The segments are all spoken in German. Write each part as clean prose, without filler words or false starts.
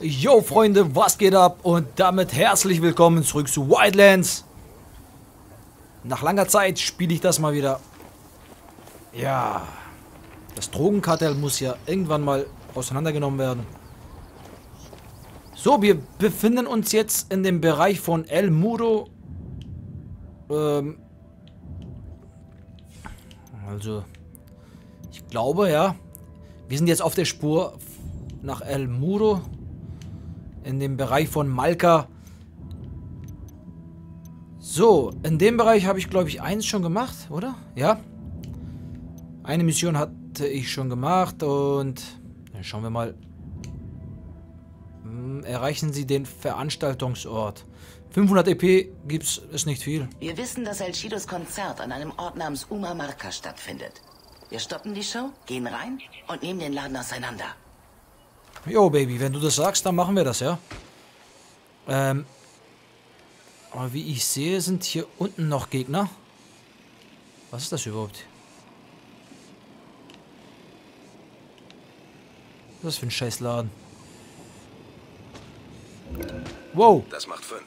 Yo Freunde, was geht ab und damit herzlich willkommen zurück zu Wildlands. Nach langer Zeit spiele ich das mal wieder. Ja, das Drogenkartell muss ja irgendwann mal auseinandergenommen werden. So, wir befinden uns jetzt in dem Bereich von El Muro. Also, ich glaube ja, wir sind jetzt auf der Spur nach El Muro. In dem Bereich von Malka. So, in dem Bereich habe ich, glaube ich, eins schon gemacht, oder? Ja. Eine Mission hatte ich schon gemacht und dann schauen wir mal. Erreichen Sie den Veranstaltungsort. 500 EP gibt's, ist nicht viel. Wir wissen, dass El Chidos Konzert an einem Ort namens Huamarca stattfindet. Wir stoppen die Show, gehen rein und nehmen den Laden auseinander. Jo, Baby, wenn du das sagst, dann machen wir das, ja. Aber wie ich sehe, sind hier unten noch Gegner. Was ist das überhaupt? Was ist das für ein Scheißladen? Wow. Das macht 5.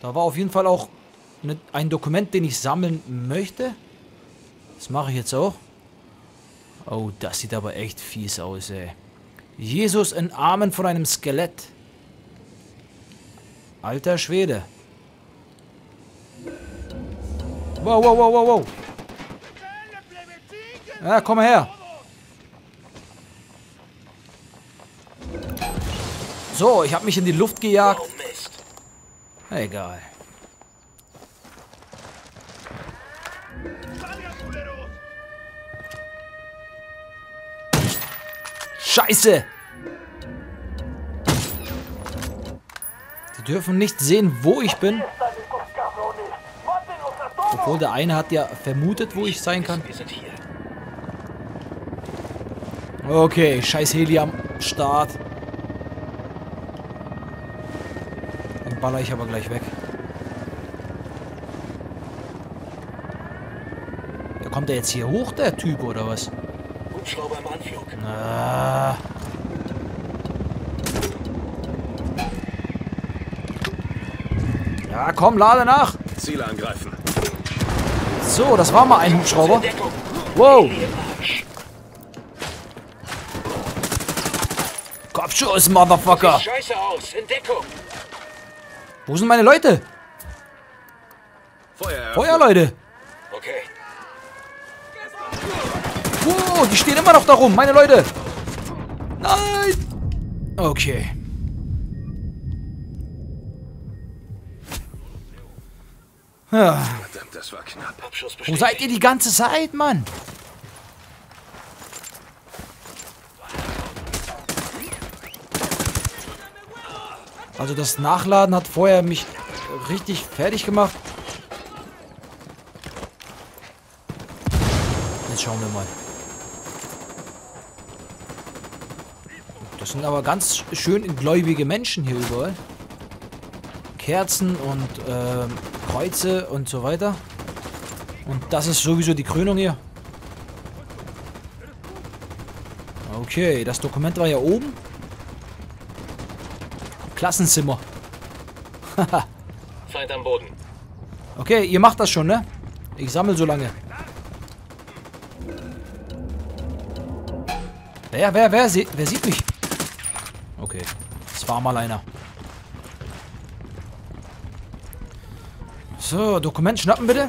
Da war auf jeden Fall auch ein Dokument, den ich sammeln möchte. Das mache ich jetzt auch. Oh, das sieht aber echt fies aus, ey. Jesus in Armen von einem Skelett. Alter Schwede. Wow, wow, wow, wow, wow. Ja, komm mal her. So, ich habe mich in die Luft gejagt. Egal. Scheiße! Die dürfen nicht sehen, wo ich bin. Obwohl, der eine hat ja vermutet, wo ich sein kann. Okay, scheiß Heli am Start. Den baller ich aber gleich weg. Da kommt er jetzt hier hoch, der Typ, oder was? Ah. Ja, komm, lade nach. Ziele angreifen. So, das war mal ein Hubschrauber. Wow. Kopfschuss, Motherfucker. Wo sind meine Leute? Feuer, Leute. Okay. Oh, die stehen immer noch da rum, meine Leute. Nein. Okay. Ja. Verdammt, das war knapp. Wo seid ihr die ganze Zeit, Mann? Also das Nachladen hat vorher mich richtig fertig gemacht. Jetzt schauen wir mal. Das sind aber ganz schön gläubige Menschen hier überall. Kerzen und Kreuze und so weiter. Und das ist sowieso die Krönung hier. Okay, das Dokument war ja oben. Klassenzimmer. Feind am Boden. Okay, ihr macht das schon, ne? Ich sammle so lange. Wer sieht mich? Okay, das war mal einer. So, Dokument schnappen bitte.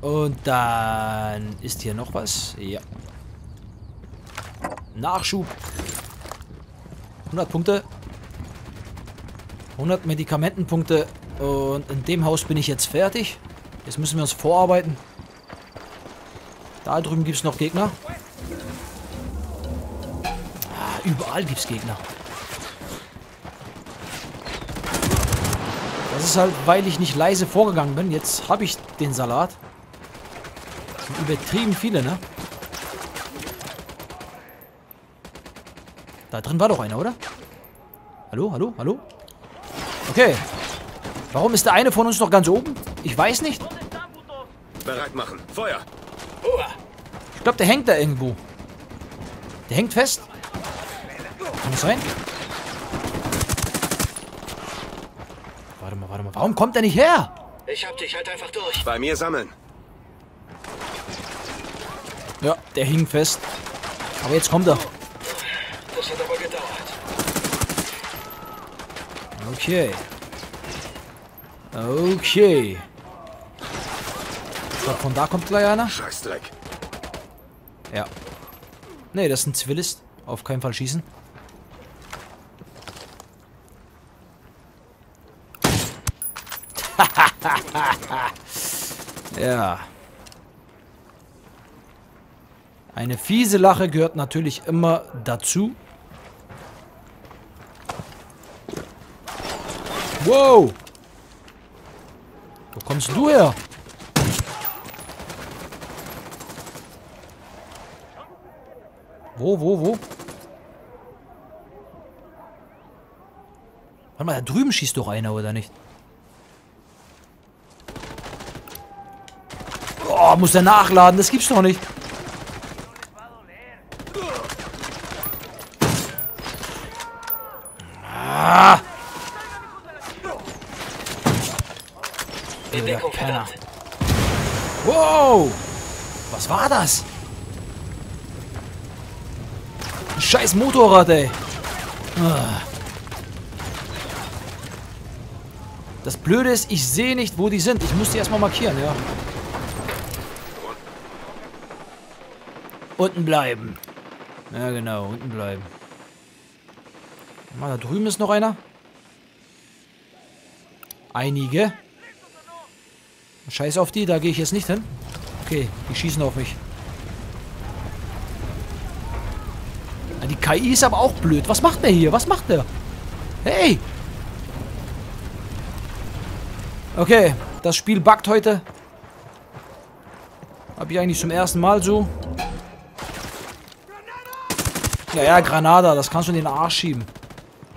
Und dann ist hier noch was. Ja. Nachschub. 100 Punkte. 100 Medikamentenpunkte. Und in dem Haus bin ich jetzt fertig. Jetzt müssen wir uns vorarbeiten. Da drüben gibt es noch Gegner. Überall gibt es Gegner. Das ist halt, weil ich nicht leise vorgegangen bin. Jetzt habe ich den Salat. Das sind übertrieben viele, ne? Da drin war doch einer, oder? Hallo, hallo, hallo? Okay. Warum ist der eine von uns noch ganz oben? Ich weiß nicht. Bereit machen. Feuer. Ich glaube, der hängt da irgendwo. Der hängt fest. Kann das sein? Warte mal, warte mal. Warum kommt der nicht her? Ich hab dich halt einfach durch. Bei mir sammeln. Ja, der hing fest. Aber jetzt kommt er. Das hat aber gedauert. Okay. Okay. Ich glaub, von da kommt gleich einer. Scheißdreck. Ja. Nee, das ist ein Zivilist. Auf keinen Fall schießen. Ja. Eine fiese Lache gehört natürlich immer dazu. Wow! Wo kommst du her? Wo? Warte mal, da drüben schießt doch einer, oder nicht? Oh, muss der nachladen? Das gibt's doch nicht. Ah! Wow! Was war das? Ein scheiß Motorrad, ey! Das Blöde ist, ich sehe nicht, wo die sind. Ich muss die erstmal markieren, ja. Unten bleiben. Ja, genau, unten bleiben. Mal, da drüben ist noch einer. Einige. Scheiß auf die, da gehe ich jetzt nicht hin. Okay, die schießen auf mich. Die KI ist aber auch blöd. Was macht der hier? Was macht der? Hey! Okay, das Spiel buggt heute. Hab ich eigentlich zum ersten Mal so. Ja, ja, Granada, das kannst du in den Arsch schieben.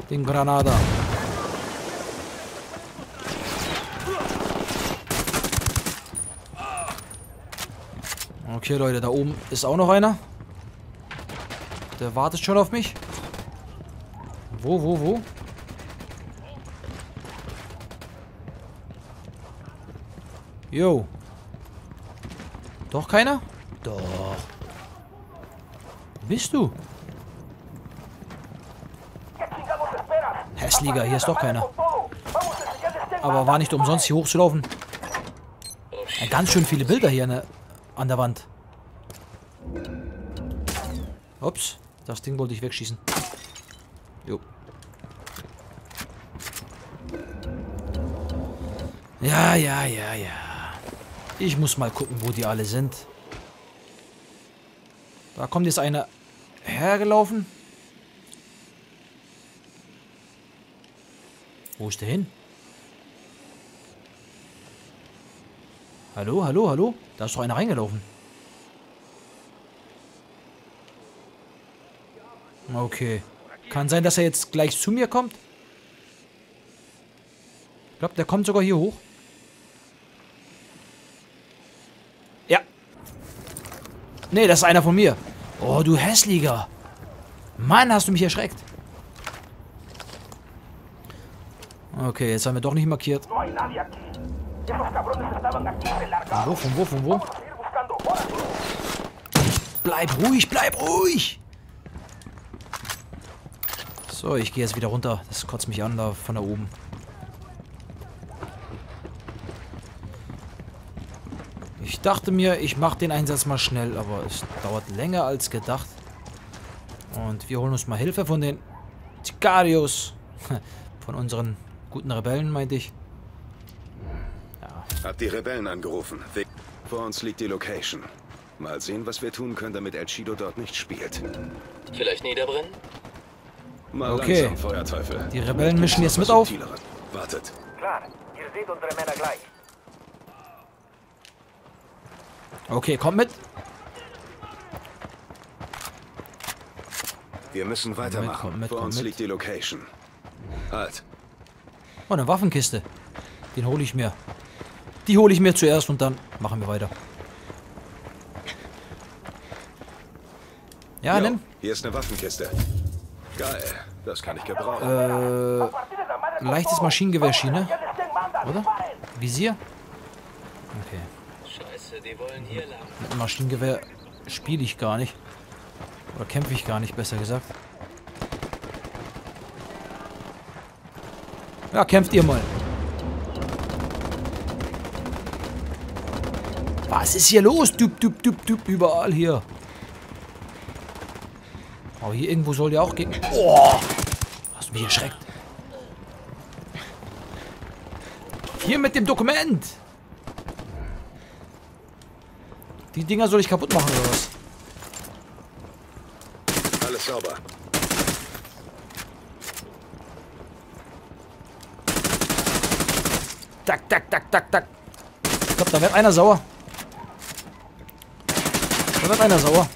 Den Granada. Okay, Leute, da oben ist auch noch einer. Der wartet schon auf mich. Wo? Jo. Doch keiner? Doch. Wo bist du? Hässliger, hier ist doch keiner. Aber war nicht umsonst, hier hochzulaufen. Ja, ganz schön viele Bilder hier an der Wand. Ups, das Ding wollte ich wegschießen. Jo. Ja. Ich muss mal gucken, wo die alle sind. Da kommt jetzt einer hergelaufen. Wo ist der hin? Hallo? Da ist doch einer reingelaufen. Okay. Kann sein, dass er jetzt gleich zu mir kommt. Ich glaube, der kommt sogar hier hoch. Ja. Nee, das ist einer von mir. Oh, du Hässlicher. Mann, hast du mich erschreckt. Okay, jetzt haben wir doch nicht markiert. Von wo? Bleib ruhig! So, ich gehe jetzt wieder runter. Das kotzt mich an, da von da oben. Ich dachte mir, ich mache den Einsatz mal schnell, aber es dauert länger als gedacht. Und wir holen uns mal Hilfe von den Ticarios. Von unseren guten Rebellen, meinte ich. Hab die Rebellen angerufen. Vor uns liegt die Location. Mal sehen, was wir tun können, damit El Chido dort nicht spielt. Vielleicht niederbrennen? Mal okay. Langsam, Feuerteufel. Die Rebellen mischen jetzt mit auf. Wartet. Klar, ihr seht unsere Männer gleich. Okay, kommt mit. Wir müssen weitermachen. Vor uns liegt die Location. Halt. Oh, eine Waffenkiste. Den hole ich mir. Die hole ich mir zuerst und dann machen wir weiter. Ja, jo, nimm. Hier ist eine Waffenkiste. Geil, das kann ich gebrauchen. Leichtes Maschinengewehrschiene. Oder? Visier? Okay. Scheiße, die wollen hier lang. Mit dem Maschinengewehr spiele ich gar nicht. Oder kämpfe ich gar nicht, besser gesagt. Ja, kämpft ihr mal. Was ist hier los? Düb, düb, düb, düb, überall hier. Aber hier irgendwo soll ja auch gehen. Oh! Hast du mich erschreckt? Hier mit dem Dokument! Die Dinger soll ich kaputt machen oder was? Alles sauber. Tak, tak, tak, tak, tak. Ich glaube, da wird einer sauer. Da wird einer sauer.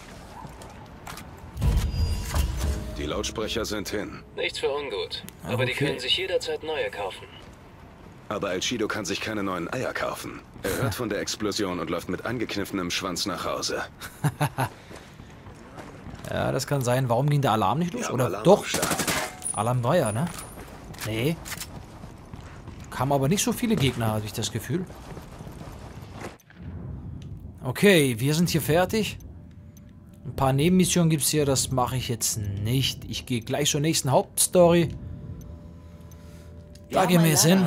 Die Lautsprecher sind hin. Nichts für ungut. Aber okay, die können sich jederzeit neue kaufen. Aber El Chido kann sich keine neuen Eier kaufen. Er hört von der Explosion und läuft mit angekniffenem Schwanz nach Hause. Ja, das kann sein. Warum ging der Alarm nicht los? Ja, oder Alarm doch? Alarm war ja, ne? Nee. Kamen aber nicht so viele Gegner, hatte ich das Gefühl. Okay, wir sind hier fertig. Ein paar Nebenmissionen gibt es hier, das mache ich jetzt nicht. Ich gehe gleich zur nächsten Hauptstory. Da gehen wir jetzt hin.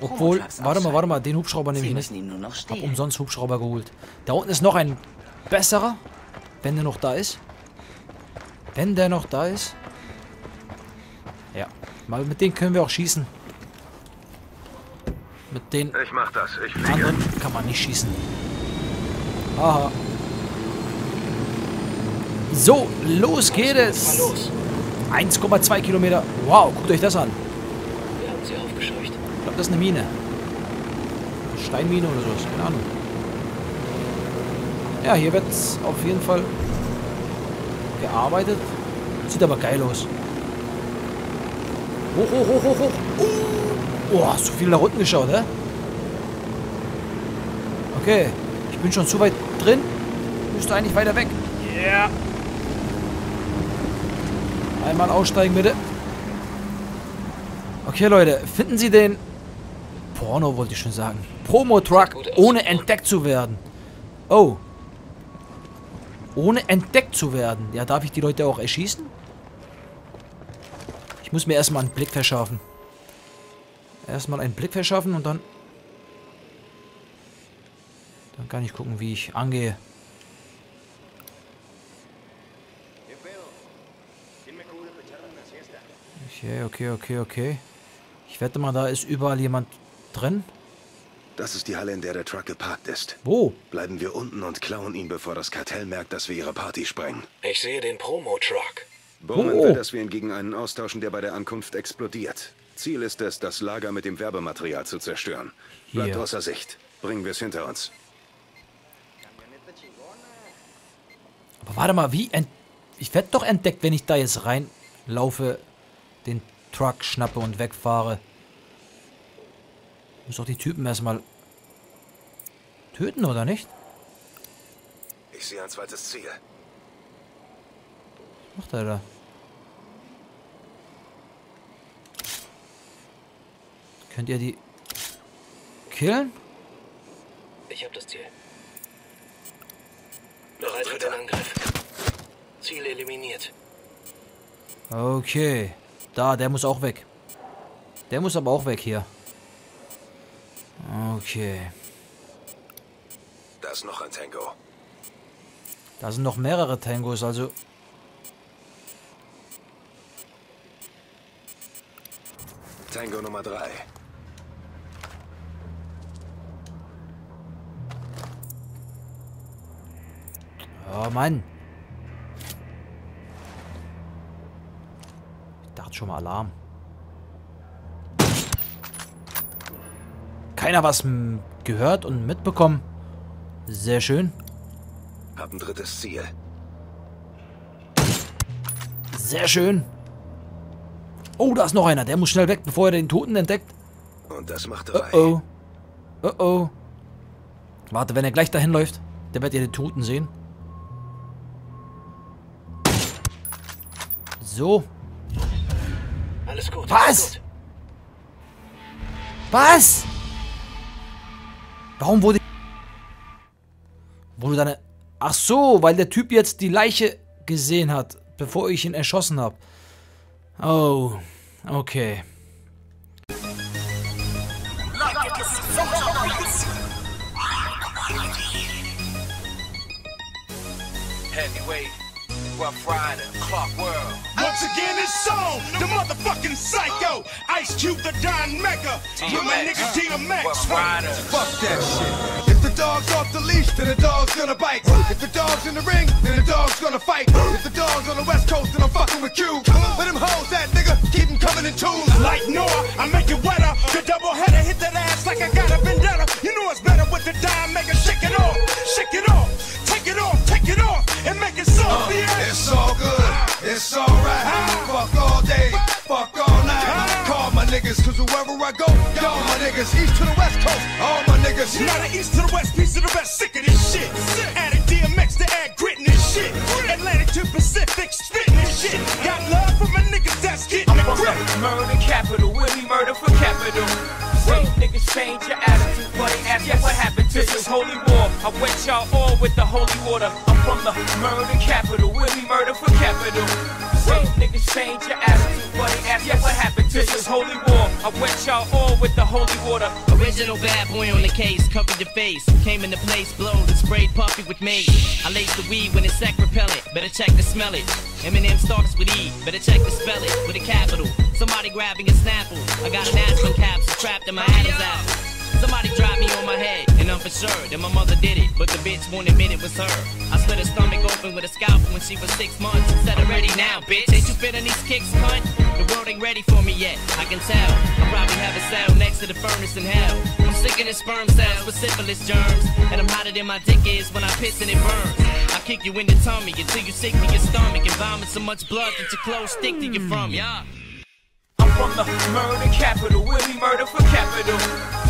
Obwohl, warte mal, den Hubschrauber nehme ich nicht. Ich habe umsonst Hubschrauber geholt. Da unten ist noch ein besserer, wenn der noch da ist. Wenn der noch da ist. Ja, mal mit denen können wir auch schießen. Mit den anderen kann man nicht schießen. Aha. So, los geht es. 1,2 Kilometer. Wow, guckt euch das an. Wir haben sie aufgescheucht. Ich glaube, das ist eine Mine. Eine Steinmine oder so, keine Ahnung. Ja, hier wird auf jeden Fall gearbeitet. Sieht aber geil aus. Hoch, hoch, hoch, hoch, hoch. Oh, hast du viel nach unten geschaut, hä? Okay, ich bin schon zu weit drin. Müsste eigentlich weiter weg. Ja. Yeah. Einmal aussteigen, bitte. Okay, Leute, finden Sie den Porno, wollte ich schon sagen. Promo-Truck, ohne entdeckt zu werden. Oh. Ohne entdeckt zu werden. Ja, darf ich die Leute auch erschießen? Ich muss mir erstmal einen Blick verschaffen. Erstmal einen Blick verschaffen und dann... Dann kann ich gucken, wie ich angehe. Okay, okay, okay, okay. Ich wette mal, da ist überall jemand drin. Das ist die Halle, in der der Truck geparkt ist. Wo? Bleiben wir unten und klauen ihn, bevor das Kartell merkt, dass wir ihre Party sprengen. Ich sehe den Promo-Truck. Bowman will, dass wir ihn gegen einen austauschen, der bei der Ankunft explodiert. Ziel ist es, das Lager mit dem Werbematerial zu zerstören. Bleibt außer Sicht. Bringen wir es hinter uns. Aber warte mal, wie? Ich werde doch entdeckt, wenn ich da jetzt reinlaufe, den Truck schnappe und wegfahre. Muss doch die Typen erstmal töten, oder nicht? Ich sehe ein zweites Ziel. Was macht er da? Könnt ihr die killen? Ich habe das Ziel. Bereit für den Angriff. Ziel eliminiert. Okay. Da, der muss auch weg. Der muss aber auch weg hier. Okay. Da ist noch ein Tango. Da sind noch mehrere Tangos, also... Tango Nummer 3. Oh Mann. Ich dachte schon mal Alarm. Keiner was gehört und mitbekommen. Sehr schön. Hab ein drittes Ziel. Sehr schön. Oh, da ist noch einer. Der muss schnell weg, bevor er den Toten entdeckt. Und das macht er. Oh, oh. Oh, oh. Warte, wenn er gleich dahin läuft, dann werdet ihr den Toten sehen. So. Alles gut. Was? Was? Warum wurde deine... Ach so, weil der Typ jetzt die Leiche gesehen hat, bevor ich ihn erschossen habe. Oh, okay. Heavyweight, Rough Rider, Clark World. Once again it's sold, the motherfucking psycho, Ice Cube, the Don Mecca, with my nigga DMX. Fuck that shit. If the dog's off the leash, then the dog's gonna bite. If the dog's in the ring, then the dog's gonna fight. If the dog's on the West Coast, then I'm fucking with Cube. Let him hold that nigga, keep him coming in tune. Like Noah, I make it wetter. The double header hit that ass like I got a vendetta. You know it's better with the Don Mecca. Shake it off, shake it off, take it off, take it off. And make it so it's all good, it's all right. Fuck all day, fuck all night. Call my niggas, cause wherever I go, y'all my niggas. East to the West Coast, all my niggas. Now the East to the West, piece of the West, sick of this shit. Added DMX to add grit in this shit. Atlantic to Pacific, spitting this shit. Got love for my niggas that's getting the grip. Murder capital, Willie murder for capital. Wait, niggas change your attitude, buddy. Ask what happened to this holy war. I wet y'all all with the holy water. From the murder capital, Willie murder for capital. Wait, niggas change your attitude, buddy. Ask what happened to this holy war. I wet y'all all with the holy water. Original bad boy on the case, covered the face. Came into place, blowed and sprayed puffy with mace. I laced the weed when it's sack repellent. Better check to smell it. M&M starts with E. Better check to spell it with a capital. Somebody grabbing a Snapple. I got an aspirin capsule trapped in my Adam's apple. Somebody dropped me on my head, and I'm for sure that my mother did it, but the bitch won't admit it was her. I split her stomach open with a scalpel when she was 6 months. Said her ready now, bitch. Ain't you feeling these kicks, cunt? The world ain't ready for me yet, I can tell. I probably have a cell next to the furnace in hell. I'm sick of the sperm cells with syphilis germs, and I'm hotter than my dick is when I piss and it burns. I kick you in the tummy until you sick to your stomach and vomit so much blood that your clothes stick to you from ya. I'm from the murder capital, Willie murder for capital.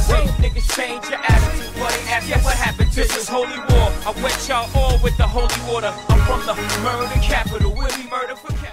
Wait, niggas change your attitude, buddy. Ask what happened to this holy war. I wet y'all all with the holy water. I'm from the murder capital, Willie murder for capital.